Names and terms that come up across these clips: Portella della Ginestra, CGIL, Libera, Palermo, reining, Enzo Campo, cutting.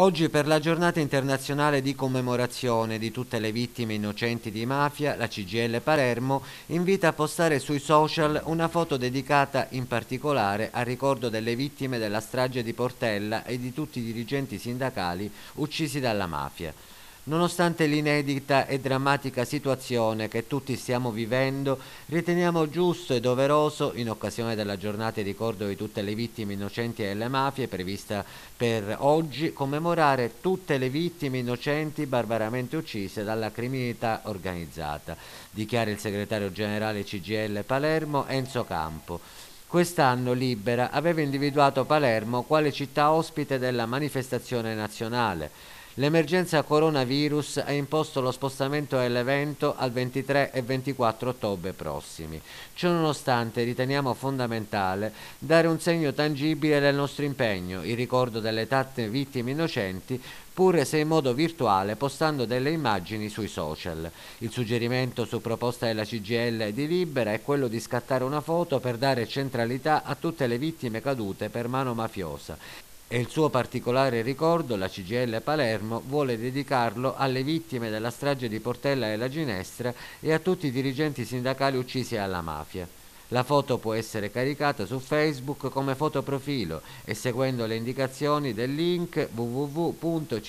Oggi, per la giornata internazionale di commemorazione di tutte le vittime innocenti di mafia, la CGIL Palermo invita a postare sui social una foto dedicata in particolare al ricordo delle vittime della strage di Portella e di tutti i dirigenti sindacali uccisi dalla mafia. Nonostante l'inedita e drammatica situazione che tutti stiamo vivendo, riteniamo giusto e doveroso, in occasione della giornata di ricordo di tutte le vittime innocenti delle mafie, prevista per oggi, commemorare tutte le vittime innocenti barbaramente uccise dalla criminalità organizzata, dichiara il segretario generale CGIL Palermo Enzo Campo. Quest'anno Libera aveva individuato Palermo quale città ospite della manifestazione nazionale. L'emergenza coronavirus ha imposto lo spostamento dell'evento al 23 e 24 ottobre prossimi. Ciononostante riteniamo fondamentale dare un segno tangibile del nostro impegno, il ricordo delle tante vittime innocenti, pure se in modo virtuale, postando delle immagini sui social. Il suggerimento su proposta della CGIL di Libera è quello di scattare una foto per dare centralità a tutte le vittime cadute per mano mafiosa. E il suo particolare ricordo, la CGIL Palermo, vuole dedicarlo alle vittime della strage di Portella della Ginestra e a tutti i dirigenti sindacali uccisi dalla mafia. La foto può essere caricata su Facebook come fotoprofilo e seguendo le indicazioni del link www.cgil.it.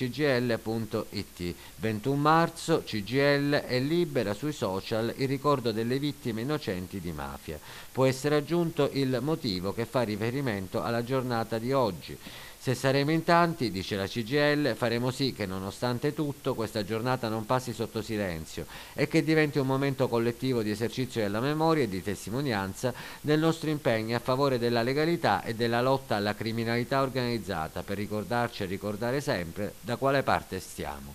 21 marzo, CGIL è Libera sui social il ricordo delle vittime innocenti di mafia. Può essere aggiunto il motivo che fa riferimento alla giornata di oggi. Se saremo in tanti, dice la CGIL, faremo sì che nonostante tutto questa giornata non passi sotto silenzio e che diventi un momento collettivo di esercizio della memoria e di testimonianza del nostro impegno a favore della legalità e della lotta alla criminalità organizzata, per ricordarci e ricordare sempre da quale parte stiamo.